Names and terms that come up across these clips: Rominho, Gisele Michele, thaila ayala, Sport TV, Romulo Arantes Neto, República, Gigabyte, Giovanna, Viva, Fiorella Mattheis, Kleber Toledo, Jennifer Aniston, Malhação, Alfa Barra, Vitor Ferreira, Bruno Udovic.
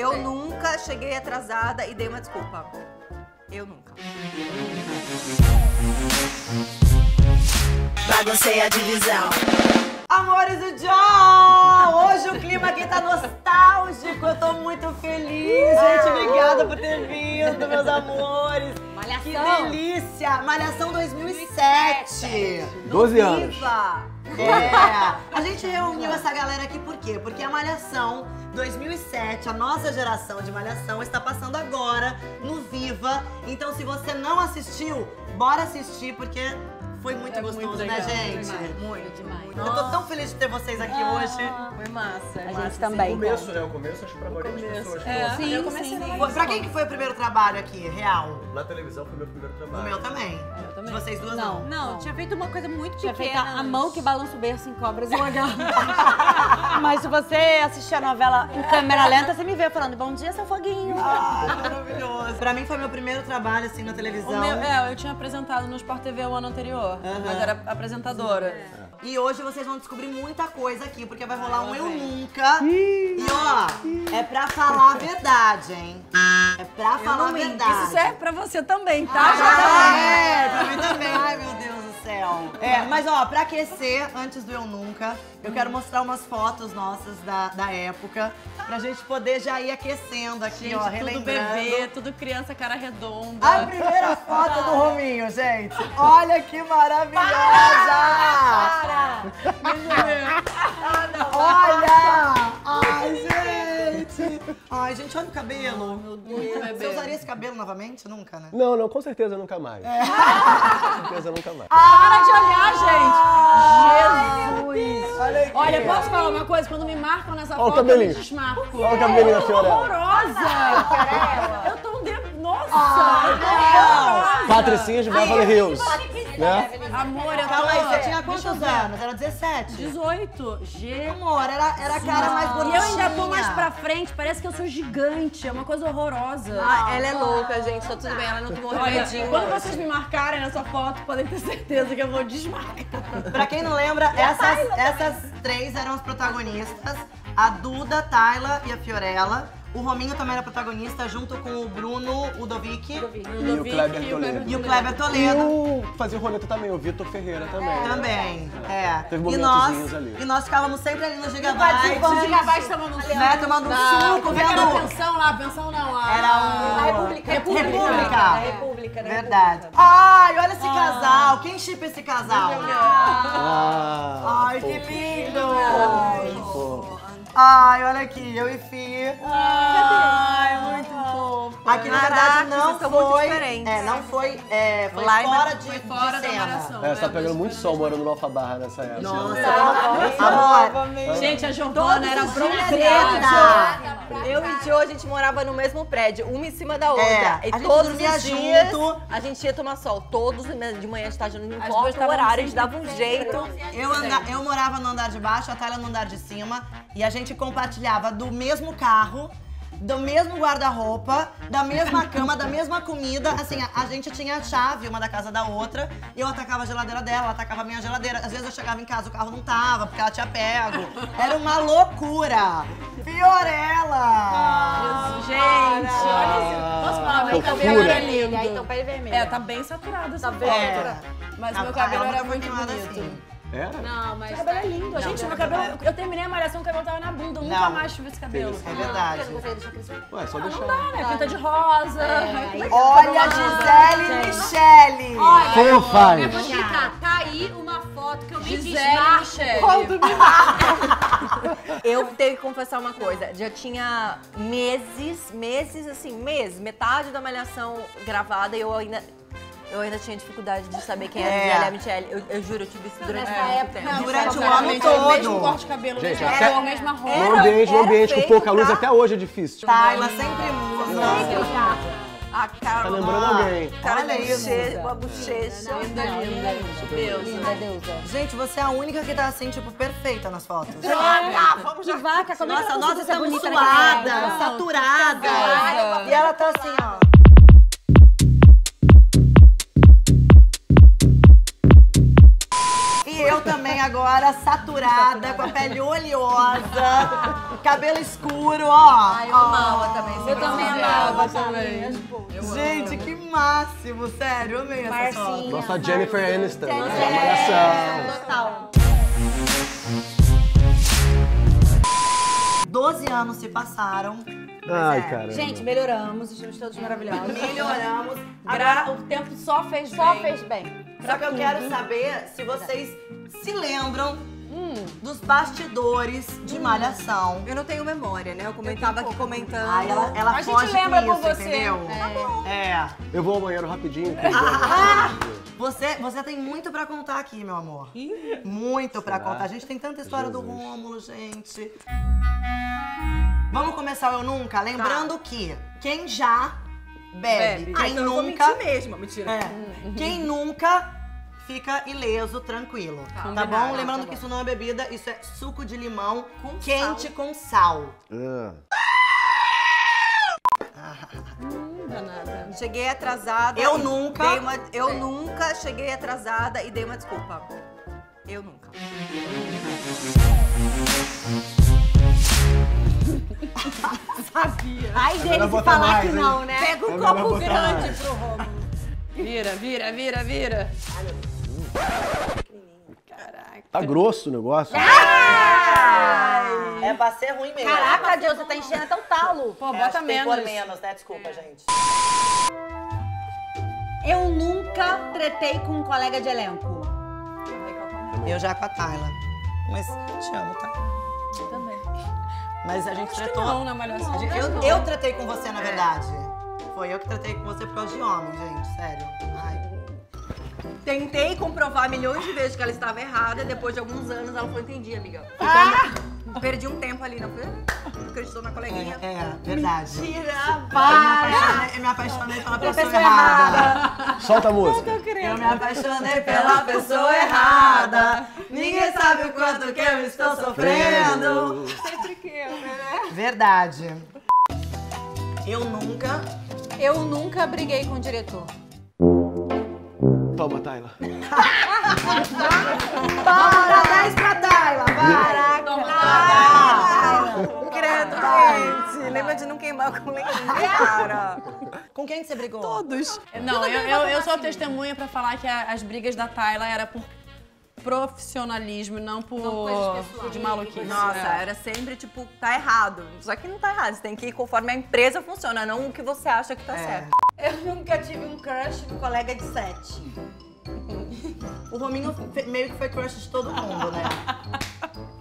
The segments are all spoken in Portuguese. Eu nunca cheguei atrasada e dei uma desculpa. Eu nunca. Baguncei a divisão. Amores do John! Hoje o clima aqui tá nostálgico, eu tô muito feliz. Gente, obrigada por ter vindo, meus amores. Malhação. Que delícia! Malhação 2007. 12 anos. Viva! É. A gente reuniu essa galera aqui por quê? Porque a Malhação 2007, a nossa geração de Malhação, está passando agora no Viva. Então, se você não assistiu, bora assistir, porque... foi muito gostoso, muito legal, né, gente? Muito demais. Muito. Eu tô tão feliz de ter vocês aqui hoje. Foi massa. A gente também. O começo, né? O começo, acho que pra maioria das pessoas. Sim. Pra quem que foi o primeiro trabalho aqui, real? Na televisão foi o meu primeiro trabalho. O meu também. Eu também. De vocês duas, não? Não, tinha feito uma coisa muito pequena. Tinha feito a mão que balança o berço em cobras e o agarro. Mas se você assistir a novela em câmera lenta, você me vê falando, bom dia, seu foguinho. Ah, maravilhoso. Pra mim foi meu primeiro trabalho, assim, na televisão. Eu tinha apresentado no Sport TV o ano anterior. Mas era apresentadora. E hoje vocês vão descobrir muita coisa aqui, porque vai rolar um Eu Nunca. E ó, é pra falar a verdade, hein? É pra falar a verdade. Isso serve pra você também, tá? Pra mim também. Ai, meu Deus do céu. É, mas ó, pra aquecer, antes do Eu Nunca, eu quero mostrar umas fotos nossas da época, pra gente poder já ir aquecendo aqui, gente, ó, relembrando. Tudo bebê, tudo criança, cara redonda. A primeira foto do Rominho, gente. Olha que maravilhosa! Para! Olha! Ai, gente! Ai, gente, olha o cabelo. Meu Deus. Você usaria esse cabelo novamente? Nunca, né? Não, não, com certeza nunca mais. Com certeza nunca mais. Para de olhar, gente! Jesus! Olha, posso falar uma coisa? Quando me marcam nessa foto, eu me desmarco. Olha o cabelinho da Fiorella. Horrorosa! Eu tô um dedo... Nossa! Patricinha de Beverly Hills. Né? Amor, eu tô... Calma aí, você tinha quantos anos? Era 17? 18. Amor, era a cara mais bonitinha. E eu ainda tô mais pra frente, parece que eu sou gigante. É uma coisa horrorosa. Ah, ela é louca, gente. Tá tudo bem, ela não tomou remedinho. Quando vocês me marcarem nessa foto, podem ter certeza que eu vou desmarcar. Pra quem não lembra, essas três eram as protagonistas. A Duda, a Thaila e a Fiorella. O Rominho também era protagonista, junto com o Bruno Udovic e o Kleber Toledo. Fazia o roleta também, o Vitor Ferreira também. Teve momentos ali. E nós ficávamos sempre ali no Gigabyte. No Gigabyte tomando um suco. Tomando um suco, vendo... Era pensão não. Era República. República, né? Verdade. Ai, olha esse casal. Quem shippa esse casal? Ai, que lindo! Ai, olha aqui, eu e Fih. Ai, muito fofo. Aqui, na verdade, não foi... não foi... foi fora de cena. Você tá pegando muito sol morando no Alfa Barra nessa época. Nossa, gente, a Giovanna era bronzeada. Eu e Jo, a gente morava no mesmo prédio, uma em cima da outra. E todos os dias, a gente ia tomar sol. Todos de manhã, de tarde, não importa o horário, a gente dava um jeito. Eu morava no andar de baixo, a Thaila no andar de cima. E a gente compartilhava do mesmo carro, do mesmo guarda-roupa, da mesma cama, da mesma comida. Assim, a gente tinha a chave uma da casa da outra. Eu atacava a geladeira dela, ela atacava a minha geladeira. Às vezes eu chegava em casa, o carro não tava, porque ela tinha pego. Era uma loucura! Fiorella! Isso, gente! Olha isso! Posso falar? Meu cabelo era lindo. E aí, então, pele vermelha. Tá bem saturado essa foto. Mas meu cabelo era muito bonito. Era? Não, mas... O cabelo é lindo. Gente, meu cabelo... Eu terminei a Malhação, o cabelo tava na bunda. Eu nunca mais tive esse cabelo. É verdade. Ué, só deixar... Não dá, né? Pinta de rosa. Olha, Gisele Michele. Como faz? Eu vou explicar. Tá aí uma foto que eu me desmarco. Quando me marca. Eu tenho que confessar uma coisa. Já tinha meses, metade da Malhação gravada e eu ainda... tinha dificuldade de saber quem era a Fiorella Mattheis. Eu juro, eu tive isso durante muito tempo. Durante o ano todo. O mesmo corte de cabelo, a mesma roupa. No ambiente com pouca luz, até hoje é difícil. Ela sempre muda. A cara, tá lembrando alguém. Uma bochecha. Linda, deusa. Gente, você é a única que tá assim, tipo, perfeita nas fotos. Vamos de vaca. Nós estamos suadas, saturadas. E ela tá assim, ó. Eu também agora, saturada, com a pele oleosa, cabelo escuro, ó. Ai, eu amo, amava também. Gente, que máximo, sério. Eu amei essa foto. Nossa, a Jennifer Aniston. Malhação. Total. 12 anos se passaram. Ai, cara. Gente, melhoramos, estamos todos maravilhosos. Melhoramos. Agora o tempo só fez bem. Só fez bem. Só que eu quero saber se vocês se lembram dos bastidores de Malhação. Eu não tenho memória, né? Eu comentava aqui comentando. Ah, ela a gente lembra com você. Entendeu? É. Tá bom. É. Eu vou ao banheiro rapidinho. Você tem muito pra contar aqui, meu amor. Muito pra contar. A gente tem tanta história do Rômulo, gente. Vamos começar o Eu Nunca? Lembrando que quem já bebe, quem nunca... Então eu vou mentir mesmo, mentira. É. Quem nunca... fica ileso, tranquilo, tá bom? Lembrando que isso não é bebida, isso é suco de limão quente com sal. Danada. Cheguei atrasada. Eu nunca cheguei atrasada e dei uma desculpa. Eu nunca. Sabia. Ai, deles se falar que não, né? Pega um copo grande pro Rômulo. Vira. Caraca. Tá grosso o negócio. Ai. É pra ser ruim mesmo. Caraca, Deus, você tá enchendo até o talo. Pô, bota menos. Por menos, né? Desculpa, gente. Eu nunca tretei com um colega de elenco. Eu já com a Thaila. Mas te amo, tá? Eu também. Mas a gente tretou. Não, na Malhação. Eu tretei com você, na verdade. Foi eu que tretei com você por causa de homem, gente. Sério. Ai. Tentei comprovar milhões de vezes que ela estava errada, depois de alguns anos ela falou, entendi, amiga. Perdi um tempo ali, não acreditou na coleguinha. Verdade. Mentira, para! Eu me apaixonei pela pessoa errada. Solta a música. Eu me apaixonei pela pessoa errada. Ninguém sabe o quanto que eu estou sofrendo. Sempre que eu, né? Verdade. Eu nunca briguei com o diretor. Toma, Thaila. Para, 10 pra Thaila. Para, Thaila. Credo, gente. Lembra de não queimar com lenço, cara. Com quem você brigou? Todos. Não, eu sou testemunha pra falar que as brigas da Thaila era por profissionalismo, não por de maluquice. Nossa, era sempre tipo, tá errado. Só que não tá errado, você tem que ir conforme a empresa funciona, não o que você acha que tá certo. Eu nunca tive um crush com um colega de set. O Rominho meio que foi crush de todo mundo, né?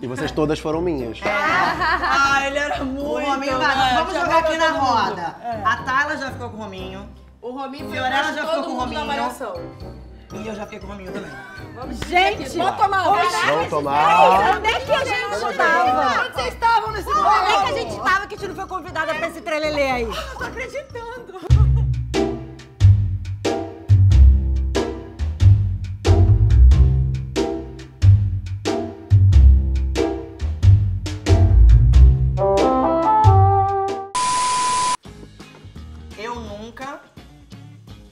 E vocês todas foram minhas. Ah, ele era muito... O Rominho, vamos jogar aqui na roda. A Thaila já ficou com o Rominho. O Rominho foi crush de todo mundo na Malhação. E eu já fiquei com o Rominho também. Gente, vamos tomar hoje. Vamos tomar. Onde é que a gente tava? Onde vocês estavam nesse trelelê? Onde é que a gente tava que a gente não foi convidada pra esse trelelê aí? Eu não tô acreditando.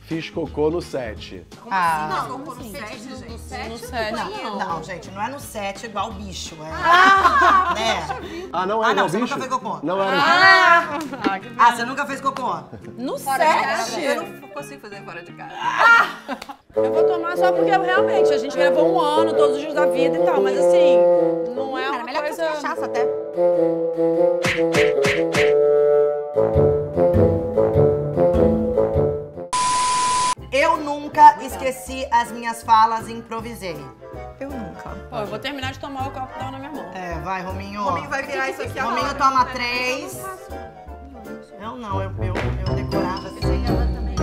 Fiz cocô no set. Como assim? Não, cocô no set, gente. No set? No set. Não, gente, não é no set igual bicho. É. Né? Não é no bicho? Você nunca fez cocô? Não é no bicho. Você nunca fez cocô? No set? Eu não consigo fazer fora de casa. Eu vou tomar só porque realmente a gente gravou um ano, todos os dias da vida e tal, mas assim, não é uma melhor coisa... melhor que cachaça até. Esqueci as minhas falas e improvisei. Eu nunca. Pô, eu vou terminar de tomar o copo d'água na minha mão. É, vai, Rominho. Rominho vai virar isso aqui agora. Rominho toma 3. Eu não, eu decorava assim. Ela também.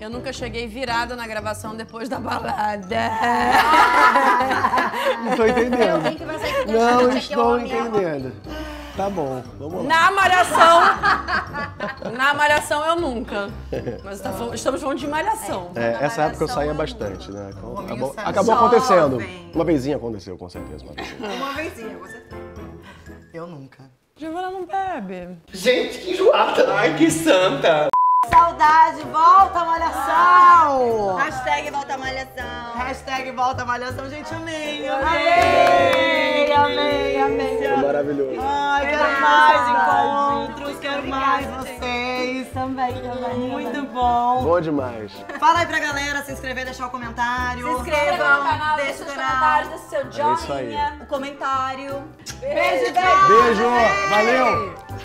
Eu nunca cheguei virada na gravação depois da balada. Não tô entendendo. Tem que não estou entendendo. Tá bom, vamos lá. Na Malhação eu nunca. Mas estamos falando de Malhação. Essa época eu saía bastante, né? Acabou acontecendo. Uma vezinha aconteceu, com certeza. Uma vezinha, com certeza. Eu nunca. Giovanna não bebe. Gente, que enjoada. Ai, que santa. Saudade, volta Malhação! Hashtag volta Malhação. Hashtag volta Malhação, gente, amei. Amei, amei, amei. Foi maravilhoso. Ai, quero mais encontros, quero mais vocês. Também. Muito bom. Bom demais. Fala aí pra galera, se inscrever, deixar o comentário. Se inscrevam, deixa os comentários, deixa o seu joinha, o comentário. Beijo, beijo. Beijo, valeu.